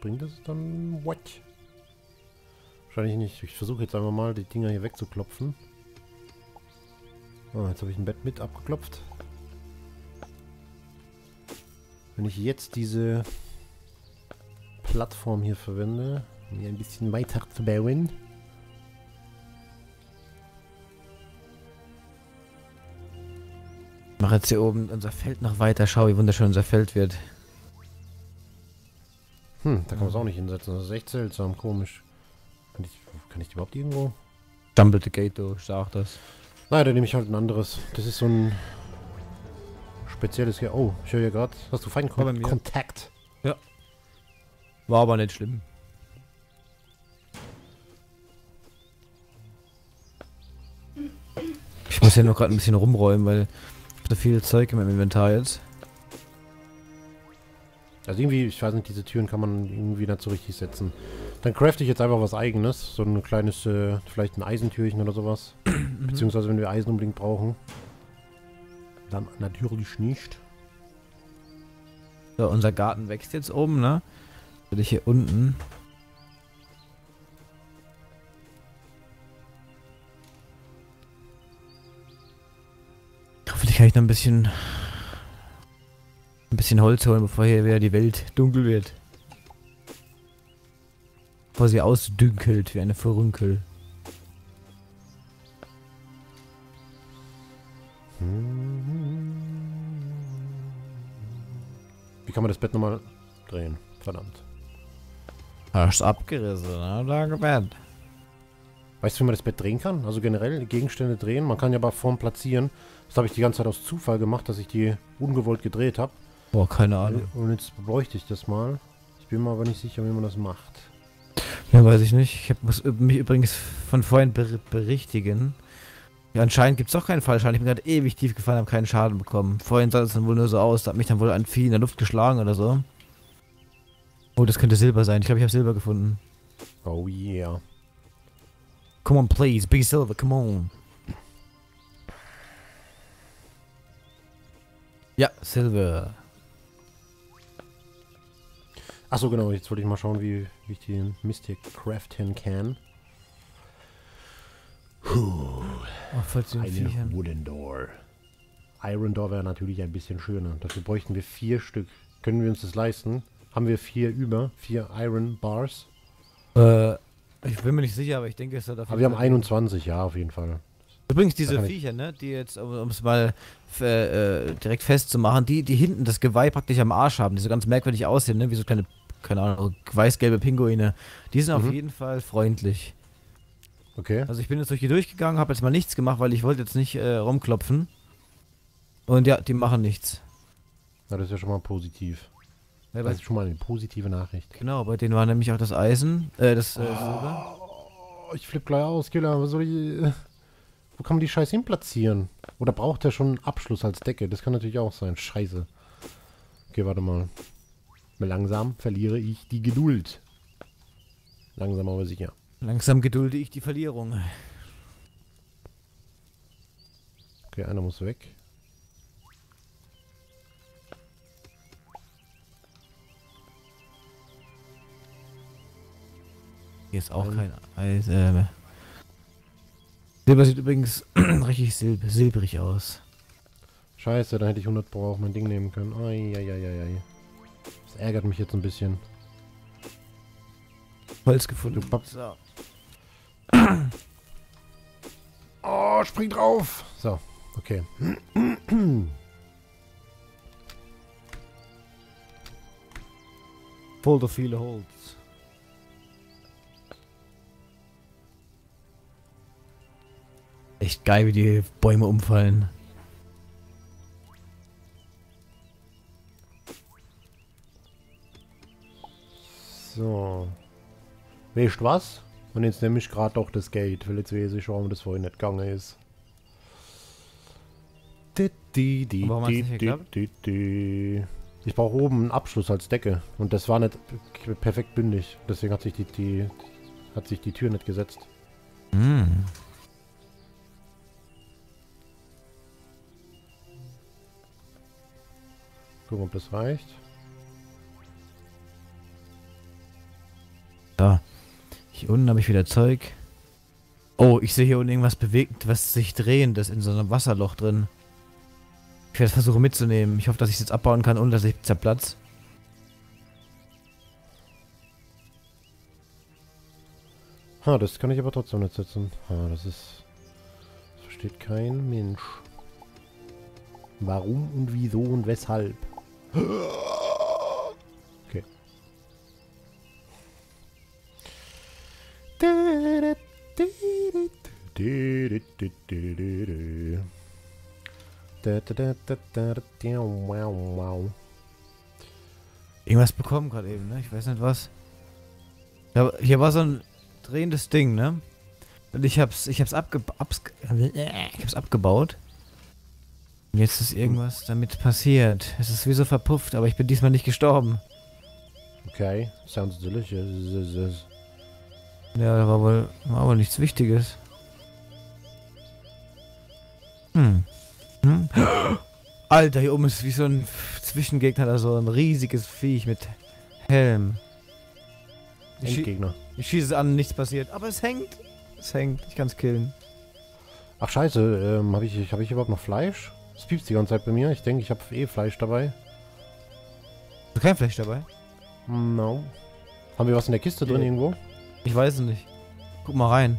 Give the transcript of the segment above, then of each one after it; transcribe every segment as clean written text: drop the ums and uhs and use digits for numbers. Bringt das dann what? Wahrscheinlich nicht. Ich versuche jetzt einfach mal, die Dinger hier wegzuklopfen. Oh, jetzt habe ich ein Bett mit abgeklopft. Wenn ich jetzt diese Plattform hier verwende, um hier ein bisschen weiter zu bauen. Ich mache jetzt hier oben unser Feld noch weiter. Schau, wie wunderschön unser Feld wird. Da kann man es auch nicht hinsetzen. Das ist echt seltsam, komisch. Kann ich überhaupt irgendwo? Stumble the Gate durch, sag das. Nein, dann nehme ich halt ein anderes. Das ist so ein spezielles. Oh, ich höre ja gerade. Hast du Feindkontakt? Ja. War aber nicht schlimm. Ich muss ja noch gerade ein bisschen rumräumen, weil ich habe so viel Zeug in meinem Inventar jetzt. Also irgendwie, ich weiß nicht, diese Türen kann man irgendwie nicht so richtig setzen. Dann crafte ich jetzt einfach was Eigenes. So ein kleines, vielleicht ein Eisentürchen oder sowas. Beziehungsweise wenn wir Eisen unbedingt brauchen. Dann natürlich nicht. So, unser Garten wächst jetzt oben, ne? Will ich hier unten. Hoffentlich kann ich noch ein bisschen Holz holen, bevor hier wieder die Welt dunkel wird. Bevor sie ausdünkelt wie eine Furunkel. Wie kann man das Bett nochmal drehen? Verdammt. Hast abgerissen, ne? Da gewährt. Weißt du, wie man das Bett drehen kann? Also generell Gegenstände drehen. Man kann ja aber Form platzieren. Das habe ich die ganze Zeit aus Zufall gemacht, dass ich die ungewollt gedreht habe. Boah, keine Ahnung. Und jetzt bräuchte ich das mal. Ich bin mir aber nicht sicher, wie man das macht. Ja, weiß ich nicht. Ich muss mich übrigens von vorhin berichtigen. Ja, anscheinend gibt es doch keinen Fallschaden. Ich bin gerade ewig tief gefallen, habe keinen Schaden bekommen. Vorhin sah es dann wohl nur so aus. Da hat mich dann wohl ein Vieh in der Luft geschlagen oder so. Oh, das könnte Silber sein. Ich glaube, ich habe Silber gefunden. Oh yeah. Come on, please. Be Silver, come on. Ja, Silber. Achso, genau, jetzt wollte ich mal schauen, wie ich den Mist hier craften kann. Puh. Oh, eine Wooden Door. Iron Door wäre natürlich ein bisschen schöner. Dafür bräuchten wir 4 Stück. Können wir uns das leisten? Haben wir 4 über? 4 Iron Bars? Ich bin mir nicht sicher, aber ich denke, es hat auf jeden Fall... Aber wir haben 21, ja, auf jeden Fall. Übrigens diese Viecher, ne, die jetzt, um es mal direkt festzumachen, die hinten das Geweih praktisch am Arsch haben, die so ganz merkwürdig aussehen, ne, wie so kleine, keine Ahnung, weiß-gelbe Pinguine, die sind auf jeden Fall freundlich. Okay. Also ich bin jetzt durch die durchgegangen, habe jetzt mal nichts gemacht, weil ich wollte jetzt nicht rumklopfen. Und ja, die machen nichts. Na, das ist ja schon mal positiv. Ja, das ist schon mal eine positive Nachricht. Genau, bei denen war nämlich auch das Eisen, Silber. Oh, ich flipp gleich aus, Killer, was soll ich... Wo kann man die Scheiße hin platzieren? Oder braucht er schon einen Abschluss als Decke? Das kann natürlich auch sein. Scheiße. Okay, warte mal. Langsam verliere ich die Geduld. Langsam aber sicher. Langsam gedulde ich die Verlierung. Okay, einer muss weg. Hier ist auch kein Eis. Silber sieht übrigens richtig silbrig aus. Scheiße, da hätte ich 100 Pro auf mein Ding nehmen können. Eieieiei. Das ärgert mich jetzt ein bisschen. Holz gefunden. So. Oh, spring drauf! So, okay. Voll der viele Holz. Echt geil, wie die Bäume umfallen. So. Weißt du was? Und jetzt nehme ich gerade doch das Gate, weil jetzt weiß ich, warum das vorhin nicht gegangen ist. Ich brauche oben einen Abschluss als Decke. Und das war nicht perfekt bündig. Deswegen hat sich die Tür nicht gesetzt. Mm. Gucken, ob das reicht. Da. Hier unten habe ich wieder Zeug. Oh, ich sehe hier unten irgendwas bewegt, was sich drehend ist in so einem Wasserloch drin. Ich werde es versuchen mitzunehmen. Ich hoffe, dass ich es jetzt abbauen kann, ohne dass ich zerplatze. Ha, das kann ich aber trotzdem nicht setzen. Ha, das ist... Das versteht kein Mensch. Warum und wieso und weshalb? Okay. Irgendwas bekommen gerade eben, ne? Ich weiß nicht was. Ja, hier war so ein drehendes Ding, ne? Und ich hab's abgebaut. Und jetzt ist irgendwas damit passiert. Es ist wie so verpufft, aber ich bin diesmal nicht gestorben. Okay, sounds delicious. Ja, da war wohl nichts Wichtiges. Hm? Alter, hier oben ist wie so ein Zwischengegner, also ein riesiges Viech mit Helm. Endgegner. Ich schieße es an, nichts passiert. Aber es hängt. Es hängt. Ich kann es killen. Ach scheiße, hab ich überhaupt noch Fleisch? Es piepst die ganze Zeit bei mir. Ich denke, ich habe eh Fleisch dabei. Hast du kein Fleisch dabei? No. Haben wir was in der Kiste drin irgendwo? Ich weiß es nicht. Guck mal rein.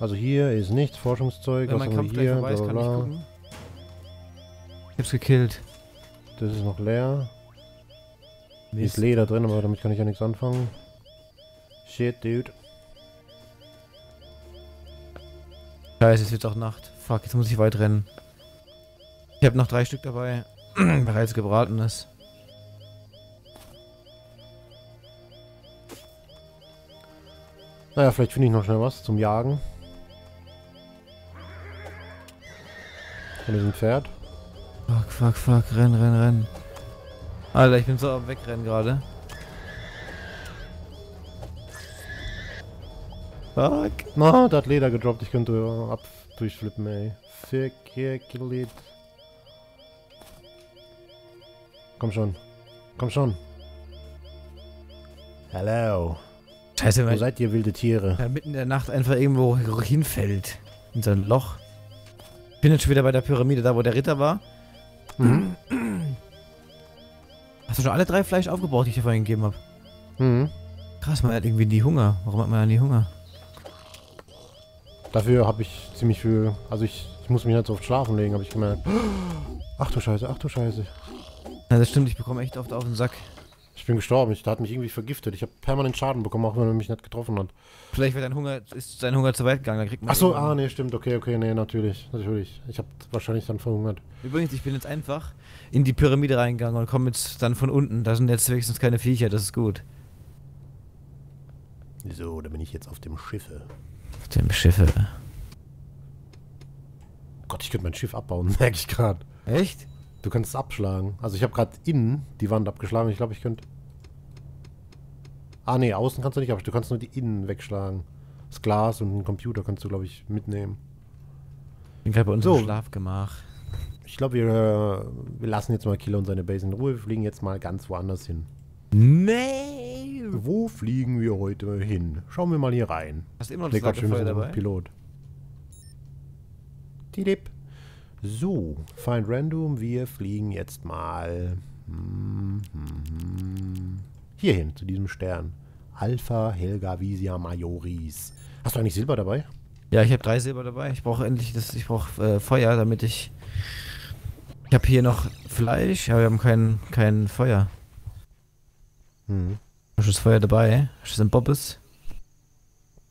Also hier ist nichts, Forschungszeug. Wenn mein Kampf gleich vorbei ist, kann ich gucken. Ich hab's gekillt. Das ist noch leer. Hier ist Leder drin, aber damit kann ich ja nichts anfangen. Shit, dude. Scheiße, jetzt wird's auch Nacht. Fuck, jetzt muss ich weit rennen. Ich habe noch 3 Stück dabei. Bereits gebratenes. Naja, vielleicht finde ich noch schnell was zum Jagen. Von diesem Pferd. Fuck, fuck, fuck. Renn, renn, renn. Alter, ich bin so am Wegrennen gerade. Fuck. Na, da hat Leder gedroppt. Ich könnte durchflippen, ey. Fick, hier, Killit. Komm schon. Komm schon. Hello. Scheiße, wo seid ihr, wilde Tiere? Ja, mitten in der Nacht einfach irgendwo hinfällt. In so ein Loch. Ich bin jetzt schon wieder bei der Pyramide, da wo der Ritter war. Mhm. Hast du schon alle 3 Fleisch aufgebraucht, die ich dir vorhin gegeben habe? Mhm. Krass, man hat irgendwie nie Hunger. Warum hat man da nie Hunger? Dafür habe ich ziemlich viel... Also ich muss mich nicht so oft schlafen legen, habe ich gemerkt. Ach du Scheiße, ach du Scheiße. Ja, das stimmt, ich bekomme echt oft auf den Sack. Ich bin gestorben, da hat mich irgendwie vergiftet. Ich habe permanent Schaden bekommen, auch wenn er mich nicht getroffen hat. Vielleicht wird sein Hunger zu weit gegangen, dann kriegt man... Achso, ah ne, stimmt, okay, nee, natürlich. Ich habe wahrscheinlich dann verhungert. Übrigens, ich bin jetzt einfach in die Pyramide reingegangen und komme jetzt dann von unten. Da sind jetzt wenigstens keine Viecher, das ist gut. So, da bin ich jetzt auf dem Schiffe. Auf dem Schiffe. Oh Gott, ich könnte mein Schiff abbauen, merke ich gerade. Echt? Du kannst es abschlagen. Also ich habe gerade innen die Wand abgeschlagen. Ich glaube, ich könnte... Ah, nee, außen kannst du nicht, aber du kannst nur die innen wegschlagen. Das Glas und den Computer kannst du, glaube ich, mitnehmen. Ich bin gerade bei uns im Schlafgemach. Ich glaube, wir lassen jetzt mal Killer und seine Base in Ruhe. Wir fliegen jetzt mal ganz woanders hin. Nee! Wo fliegen wir heute hin? Schauen wir mal hier rein. Hast du immer noch das Lagerfeuer dabei? Pilot. Tidip. So, Find Random, wir fliegen jetzt mal hierhin, zu diesem Stern. Alpha Helga Visia Majoris. Hast du eigentlich Silber dabei? Ja, ich habe 3 Silber dabei. Ich brauche endlich Feuer, damit ich... Ich habe hier noch Fleisch, aber wir haben kein Feuer. Hast du Feuer dabei? Hast du ein Bobbes?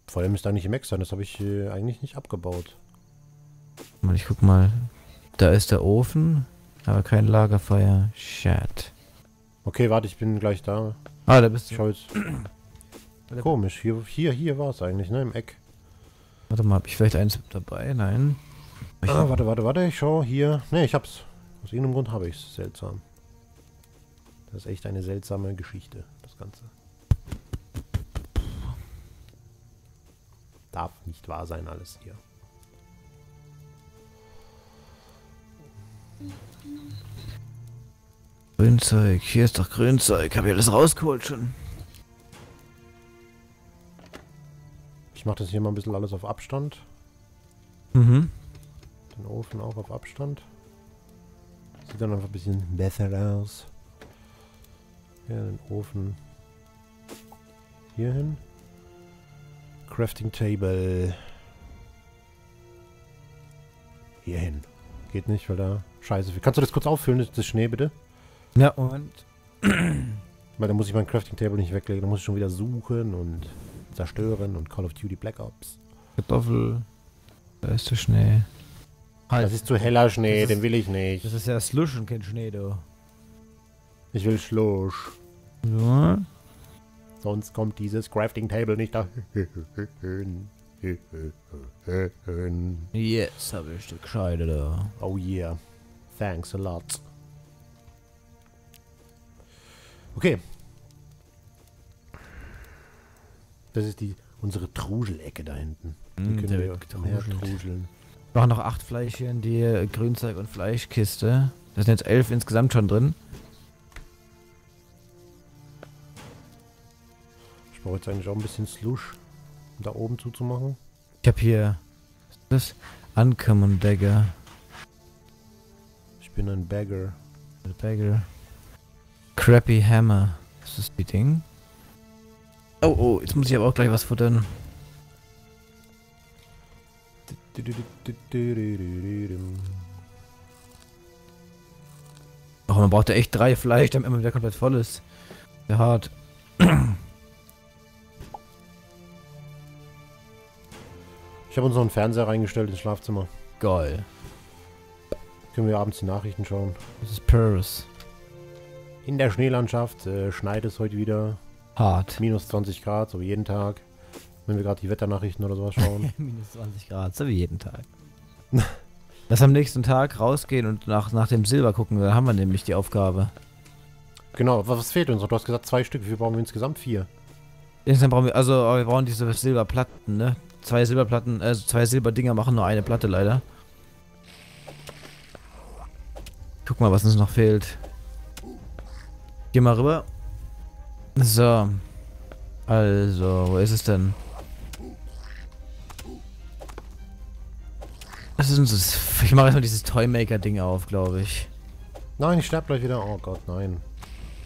Feuer müsste eigentlich im Max sein, das habe ich eigentlich nicht abgebaut. Ich guck mal. Da ist der Ofen, aber kein Lagerfeuer. Shit. Okay, warte, ich bin gleich da. Ah, da bist du. Schau jetzt. Komisch, hier war es eigentlich, ne? Im Eck. Warte mal, hab ich vielleicht eins dabei? Nein. Warte, ich schau hier. Ne, ich hab's. Aus irgendeinem Grund habe ich's. Seltsam. Das ist echt eine seltsame Geschichte, das Ganze. Darf nicht wahr sein, alles hier. Grünzeug, hier ist doch Grünzeug. Hab ich alles rausgeholt schon. Ich mache das hier mal ein bisschen alles auf Abstand. Mhm. Den Ofen auch auf Abstand. Sieht dann einfach ein bisschen besser aus. Ja, den Ofen hier hin. Crafting Table. Hier hin. Geht nicht, weil da scheiße viel. Kannst du das kurz auffüllen, das Schnee bitte? Ja, und? Weil dann muss ich mein Crafting Table nicht weglegen. Dann muss ich schon wieder suchen und zerstören und Call of Duty Black Ops. Kartoffel. Da ist der Schnee. Halt. Das ist zu heller Schnee, den will ich nicht. Das ist ja Slush und kein Schnee, du. Ich will Slush. Ja. Sonst kommt dieses Crafting Table nicht da. Jetzt habe ich die Scheide da. Oh yeah. Thanks a lot. Okay. Das ist die unsere Truschelecke da hinten. Die können wir truscheln. Wir machen noch 8 Fleisch hier in die Grünzeug- und Fleischkiste. Da sind jetzt 11 insgesamt schon drin. Ich brauche jetzt eigentlich auch ein bisschen Slush, um da oben zuzumachen. Ich habe hier das Ankommen Bagger. Ich bin ein Bagger. Crappy Hammer. Ist das die Ding? Oh, oh, jetzt muss ich aber auch gleich was futtern. Oh, man braucht ja echt 3 Fleisch, damit immer wieder komplett voll ist. Sehr hart. Ich habe uns noch einen Fernseher reingestellt ins Schlafzimmer. Geil. Können wir abends die Nachrichten schauen. Das ist Paris. In der Schneelandschaft schneit es heute wieder. Hart. Minus 20 Grad, so wie jeden Tag. Wenn wir gerade die Wetternachrichten oder sowas schauen. Minus 20 Grad, so wie jeden Tag. Lass am nächsten Tag rausgehen und nach dem Silber gucken, da haben wir nämlich die Aufgabe. Genau, was fehlt uns? Du hast gesagt 2 Stück, wie viel brauchen wir insgesamt? 4. Insgesamt brauchen wir, also wir brauchen diese Silberplatten, ne? 2 Silberplatten, also 2 Silberdinger machen nur eine Platte leider. Guck mal, was uns noch fehlt. Geh mal rüber. So. Also, wo ist es denn? Was ist denn das? Ich mache erstmal dieses Toymaker-Ding auf, glaube ich. Nein, ich sterbe gleich wieder. Oh Gott, nein.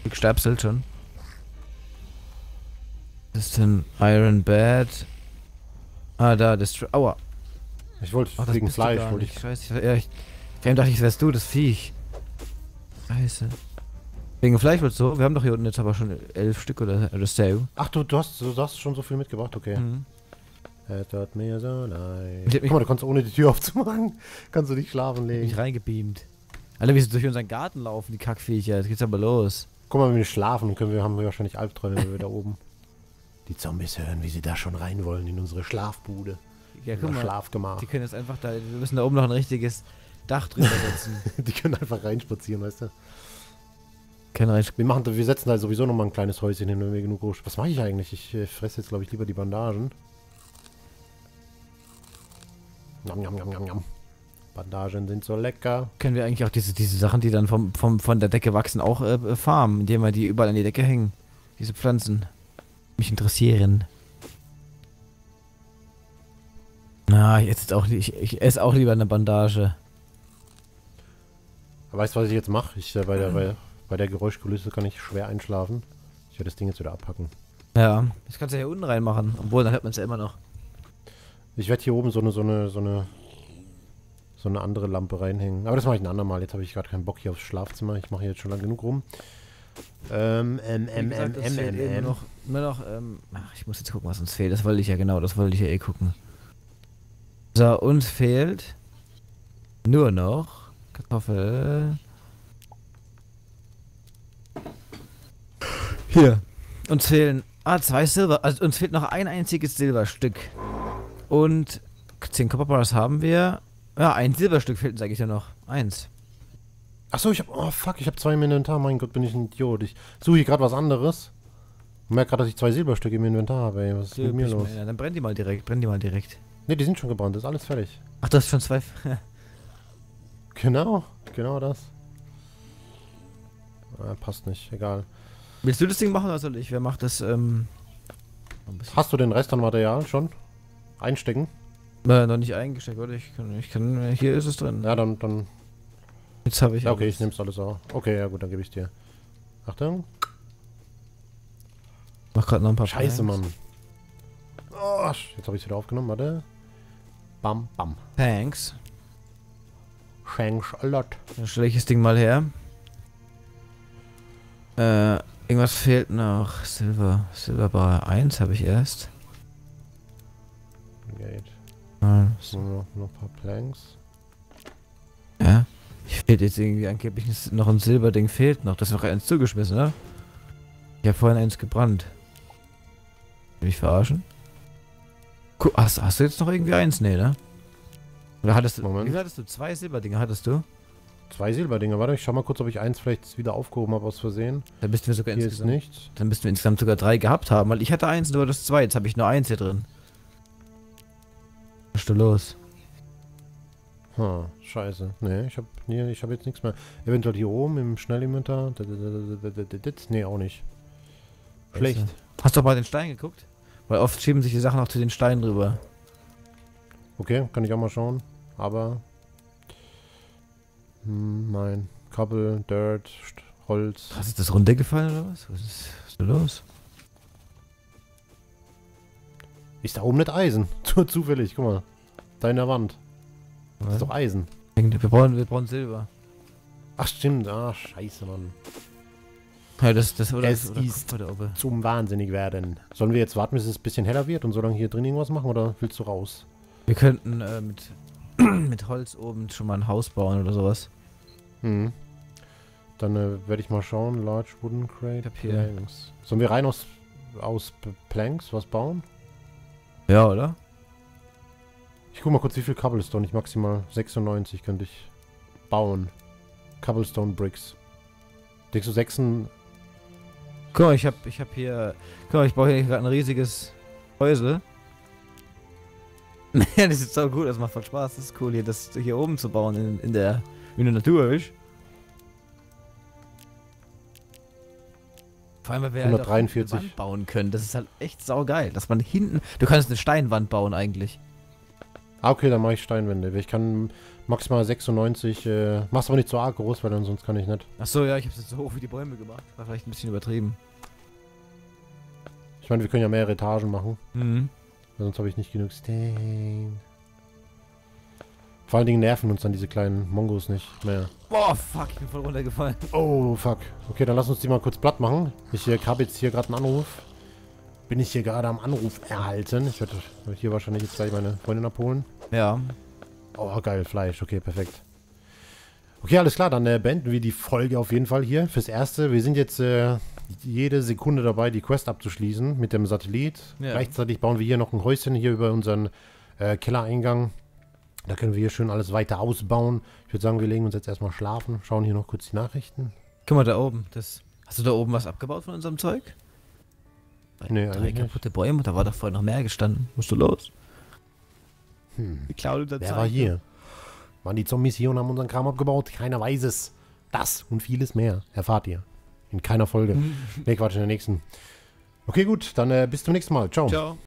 Du sterbst halt schon. Was ist denn Iron Bed? Ah, da, aua. Ich wollte wegen Fleisch, wollte ich. Scheiße, ja, ich dachte, ich wärst du, das Viech. Scheiße. Wegen Fleisch wird's so. Wir haben doch hier unten jetzt aber schon 11 Stück oder so. Ach, du hast schon so viel mitgebracht, okay. Mhm. Es tut mir so leid. Guck mal, du kannst ohne die Tür aufzumachen, kannst du nicht schlafen legen. Ich bin reingebeamt. Alter, wie sie durch unseren Garten laufen, die Kackviecher. Jetzt geht's aber los. Guck mal, wenn wir schlafen, haben wir wahrscheinlich Albträume, wenn wir da oben. Die Zombies hören, wie sie da schon rein wollen in unsere Schlafbude. Ja, guck mal. Schlafgemach. Die können jetzt einfach da, wir müssen da oben noch ein richtiges Dach drüber setzen. Die können einfach reinspazieren, weißt du. Wir setzen da sowieso nochmal ein kleines Häuschen hin, wenn wir genug hoch. Was mache ich eigentlich? Ich fresse jetzt, glaube ich, lieber die Bandagen. Nom, nom, nom, nom, nom. Bandagen sind so lecker. Können wir eigentlich auch diese Sachen, die dann von der Decke wachsen, auch farmen, indem wir die überall an die Decke hängen? Diese Pflanzen. Mich interessieren. Na, jetzt auch nicht. Ich esse auch lieber eine Bandage. Aber weißt du, was ich jetzt mache? Ich bei der Geräuschkulisse kann ich schwer einschlafen. Ich werde das Ding jetzt wieder abpacken. Ja, das kannst du ja hier unten reinmachen. Obwohl, dann hört man es ja immer noch. Ich werde hier oben so eine andere Lampe reinhängen. Aber das mache ich ein andermal. Jetzt habe ich gerade keinen Bock hier aufs Schlafzimmer. Ich mache hier jetzt schon lang genug rum. Ach, ich muss jetzt gucken, was uns fehlt. Das wollte ich ja genau. Das wollte ich ja eh gucken. So, uns fehlt nur noch Kartoffel. Hier. Uns fehlen 2 Silber. Also uns fehlt noch ein einziges Silberstück. Und 10 Copperbars haben wir. Ja, ein Silberstück fehlt uns eigentlich ja noch. 1. Achso, ich hab 2 im Inventar. Mein Gott, bin ich ein Idiot. Ich suche hier gerade was anderes. Ich merke gerade, dass ich 2 Silberstücke im Inventar habe. Ey. Was ist mit mir los? Dann brenn die mal direkt. Ne, die sind schon gebrannt. Das ist alles fertig. Ach, das ist schon 2. Genau das. Ah, passt nicht. Egal. Willst du das Ding machen oder soll ich? Wer macht das? Hast du den Rest an Material schon? Einstecken? Noch nicht eingesteckt, oder? Ich kann hier ist es drin. Ja, dann... Jetzt habe ich... Ja, okay, alles. Ich nehme es alles auch. Okay, ja gut, dann gebe ich dir. Achtung. Mach gerade noch ein paar... Scheiße, Pangs. Mann. Oh, jetzt habe ich es wieder aufgenommen, warte. Bam, bam. Thanks. Thanks a lot. Dann stelle ich das Ding mal her. Irgendwas fehlt noch. Silberbar 1 habe ich erst. Geht. Also. Noch ein paar Planks. Ja. Ich fehlt jetzt irgendwie angeblich noch ein Silberding fehlt noch. Das ist noch eins zugeschmissen, ne? Ich habe vorhin eins gebrannt. Will ich verarschen? Cool. Hast du jetzt noch irgendwie eins? Nee, ne? Oder hattest du... Moment. Wie hattest du? 2 Silberdinge hattest du? 2 Silberdinge, warte, ich schau mal kurz, ob ich eins vielleicht wieder aufgehoben habe aus Versehen. Dann müssten wir sogar hier insgesamt... Hier ist nichts. Dann müssten wir insgesamt sogar 3 gehabt haben, weil ich hatte 1, nur das 2. Jetzt habe ich nur 1 hier drin. Was ist da los? Hm, scheiße. Nee, ich hab jetzt nichts mehr. Eventuell hier oben im Schnellinventar. Nee, auch nicht. Schlecht. Hast du auch bei den Steinen geguckt? Weil oft schieben sich die Sachen auch zu den Steinen drüber. Okay, kann ich auch mal schauen. Aber... nein. Kabel, Dirt, Holz. Was, ist das runtergefallen oder was? Was ist da los? Ist da oben nicht Eisen? Zufällig, guck mal. Da in der Wand. Das ist doch Eisen. Wir brauchen Silber. Ach stimmt, ah scheiße, Mann. Ja, das oder es oder ist oder zum Wahnsinnig werden. Sollen wir jetzt warten, bis es ein bisschen heller wird und so lange hier drin irgendwas machen oder willst du raus? Wir könnten mit Holz oben schon mal ein Haus bauen oder sowas. Mhm. Dann werde ich mal schauen. Large Wooden Crate. Planks. Sollen wir rein aus Planks was bauen? Ja, oder? Ich guck mal kurz, wie viel Cobblestone ich maximal... 96 könnte ich bauen. Cobblestone Bricks. Denkst du 6... Guck mal, ich hab hier... Guck mal, ich baue hier gerade ein riesiges Häusel. Ja, das ist so gut, das macht voll Spaß. Das ist cool, hier das hier oben zu bauen in der Natur, wisch. Vor allem, weil wir 143. Halt eine Wand bauen können. Das ist halt echt saugeil, dass man hinten... Du kannst eine Steinwand bauen eigentlich. Ah, okay, dann mache ich Steinwände. Ich kann maximal 96... mach's aber nicht so arg groß, weil dann sonst kann ich nicht. Achso, ja, ich hab's jetzt so hoch wie die Bäume gemacht. War vielleicht ein bisschen übertrieben. Ich meine, wir können ja mehrere Etagen machen. Mhm. Weil sonst habe ich nicht genug Stein. Vor allen Dingen nerven uns dann diese kleinen Mongos nicht mehr. Boah, fuck, ich bin voll runtergefallen. Oh, fuck. Okay, dann lass uns die mal kurz platt machen. Ich habe jetzt hier gerade einen Anruf. Bin ich hier gerade am Anruf erhalten. Ich werde hier wahrscheinlich jetzt gleich meine Freundin abholen. Ja. Oh, geil, Fleisch. Okay, perfekt. Okay, alles klar, dann beenden wir die Folge auf jeden Fall hier. Fürs Erste, wir sind jetzt... jede Sekunde dabei, die Quest abzuschließen mit dem Satellit. Ja. Gleichzeitig bauen wir hier noch ein Häuschen hier über unseren Kellereingang. Da können wir hier schön alles weiter ausbauen. Ich würde sagen, wir legen uns jetzt erstmal schlafen. Schauen hier noch kurz die Nachrichten. Guck mal, da oben. Hast du da oben was abgebaut von unserem Zeug? Nee, eigentlich nicht. Kaputte Bäume, da war doch vorher noch mehr gestanden. Musst du los? Hm. Wer war hier? Waren die Zombies hier und haben unseren Kram abgebaut? Keiner weiß es. Das und vieles mehr erfahrt ihr. In keiner Folge. Nee, Quatsch, in der nächsten. Okay, gut, dann bis zum nächsten Mal. Ciao. Ciao.